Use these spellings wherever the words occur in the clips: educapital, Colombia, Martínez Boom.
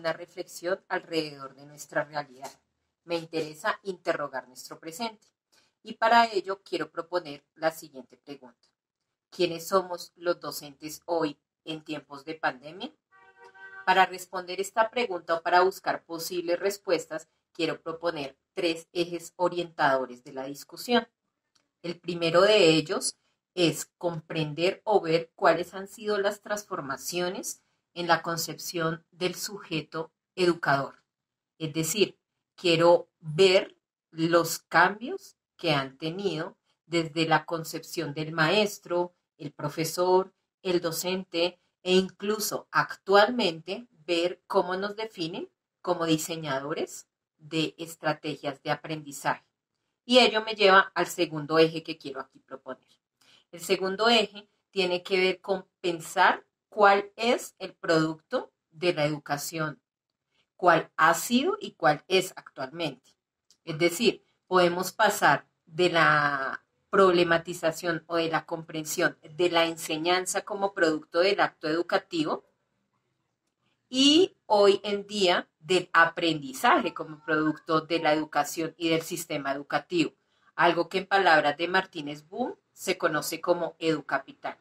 una reflexión alrededor de nuestra realidad. Me interesa interrogar nuestro presente. Y para ello quiero proponer la siguiente pregunta. ¿Quiénes somos los docentes hoy en tiempos de pandemia? Para responder esta pregunta o para buscar posibles respuestas, quiero proponer tres ejes orientadores de la discusión. El primero de ellos es comprender o ver cuáles han sido las transformaciones en la concepción del sujeto educador. Es decir, quiero ver los cambios que han tenido desde la concepción del maestro, el profesor, el docente e incluso actualmente ver cómo nos definen como diseñadores de estrategias de aprendizaje. Y ello me lleva al segundo eje que quiero aquí proponer. El segundo eje tiene que ver con pensar cuál es el producto de la educación, cuál ha sido y cuál es actualmente. Es decir, podemos pasar de la problematización o de la comprensión de la enseñanza como producto del acto educativo y hoy en día del aprendizaje como producto de la educación y del sistema educativo, algo que en palabras de Martínez Boom se conoce como educapital.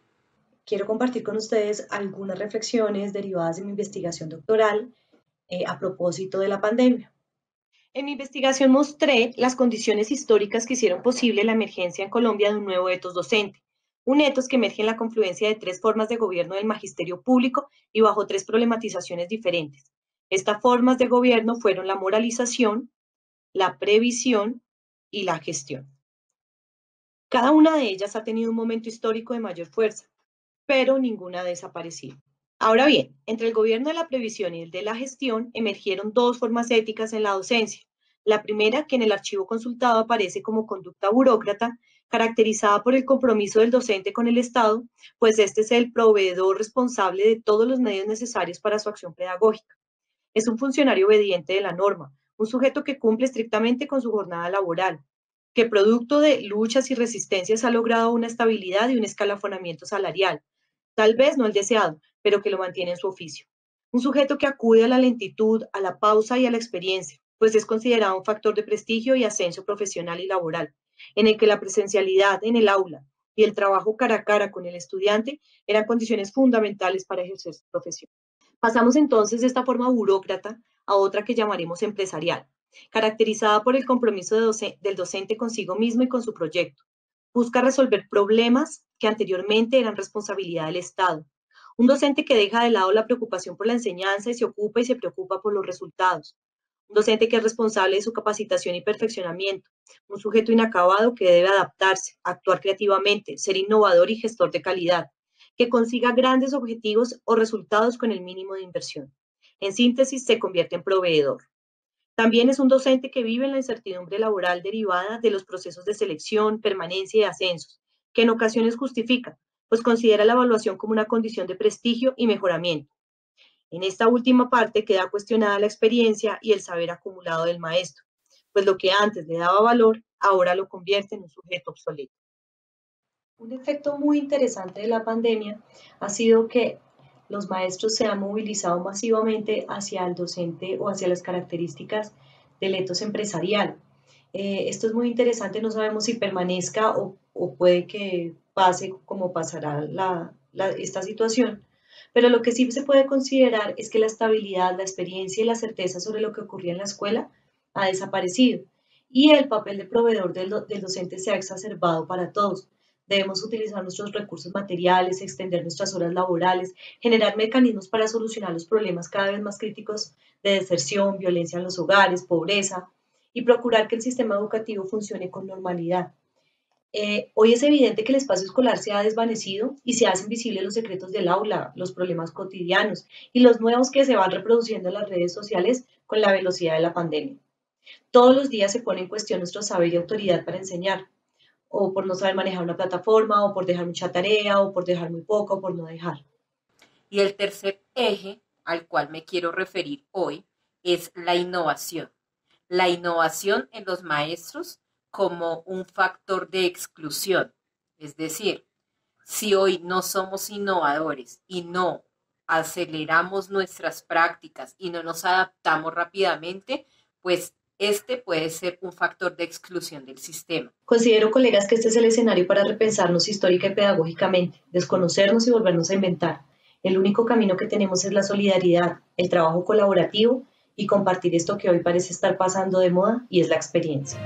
Quiero compartir con ustedes algunas reflexiones derivadas de mi investigación doctoral a propósito de la pandemia. En mi investigación mostré las condiciones históricas que hicieron posible la emergencia en Colombia de un nuevo etos docente, un etos que emerge en la confluencia de tres formas de gobierno del magisterio público y bajo tres problematizaciones diferentes. Estas formas de gobierno fueron la moralización, la previsión y la gestión. Cada una de ellas ha tenido un momento histórico de mayor fuerza, pero ninguna ha desaparecido. Ahora bien, entre el gobierno de la previsión y el de la gestión emergieron dos formas éticas en la docencia. La primera, que en el archivo consultado aparece como conducta burócrata, caracterizada por el compromiso del docente con el Estado, pues este es el proveedor responsable de todos los medios necesarios para su acción pedagógica. Es un funcionario obediente de la norma, un sujeto que cumple estrictamente con su jornada laboral, que producto de luchas y resistencias ha logrado una estabilidad y un escalafonamiento salarial, tal vez no el deseado, pero que lo mantiene en su oficio. Un sujeto que acude a la lentitud, a la pausa y a la experiencia, pues es considerado un factor de prestigio y ascenso profesional y laboral, en el que la presencialidad en el aula y el trabajo cara a cara con el estudiante eran condiciones fundamentales para ejercer su profesión. Pasamos entonces de esta forma burócrata a otra que llamaremos empresarial, caracterizada por el compromiso del docente consigo mismo y con su proyecto. Busca resolver problemas que anteriormente eran responsabilidad del Estado. Un docente que deja de lado la preocupación por la enseñanza y se ocupa y se preocupa por los resultados. Un docente que es responsable de su capacitación y perfeccionamiento. Un sujeto inacabado que debe adaptarse, actuar creativamente, ser innovador y gestor de calidad. Que consiga grandes objetivos o resultados con el mínimo de inversión. En síntesis, se convierte en proveedor. También es un docente que vive en la incertidumbre laboral derivada de los procesos de selección, permanencia y ascensos, que en ocasiones justifica, pues considera la evaluación como una condición de prestigio y mejoramiento. En esta última parte queda cuestionada la experiencia y el saber acumulado del maestro, pues lo que antes le daba valor, ahora lo convierte en un sujeto obsoleto. Un efecto muy interesante de la pandemia ha sido que los maestros se han movilizado masivamente hacia el docente o hacia las características del etos empresarial. Esto es muy interesante, no sabemos si permanezca o puede que pase como pasará esta situación, pero lo que sí se puede considerar es que la estabilidad, la experiencia y la certeza sobre lo que ocurría en la escuela ha desaparecido y el papel de proveedor del docente se ha exacerbado para todos. Debemos utilizar nuestros recursos materiales, extender nuestras horas laborales, generar mecanismos para solucionar los problemas cada vez más críticos de deserción, violencia en los hogares, pobreza y procurar que el sistema educativo funcione con normalidad. Hoy es evidente que el espacio escolar se ha desvanecido y se hacen visibles los secretos del aula, los problemas cotidianos y los nuevos que se van reproduciendo en las redes sociales con la velocidad de la pandemia. Todos los días se pone en cuestión nuestro saber y autoridad para enseñar, o por no saber manejar una plataforma, o por dejar mucha tarea, o por dejar muy poco, o por no dejar. Y el tercer eje al cual me quiero referir hoy es la innovación. La innovación en los maestros como un factor de exclusión. Es decir, si hoy no somos innovadores y no aceleramos nuestras prácticas y no nos adaptamos rápidamente, pues este puede ser un factor de exclusión del sistema. Considero, colegas, que este es el escenario para repensarnos histórica y pedagógicamente, desconocernos y volvernos a inventar. El único camino que tenemos es la solidaridad, el trabajo colaborativo y compartir esto que hoy parece estar pasando de moda y es la experiencia.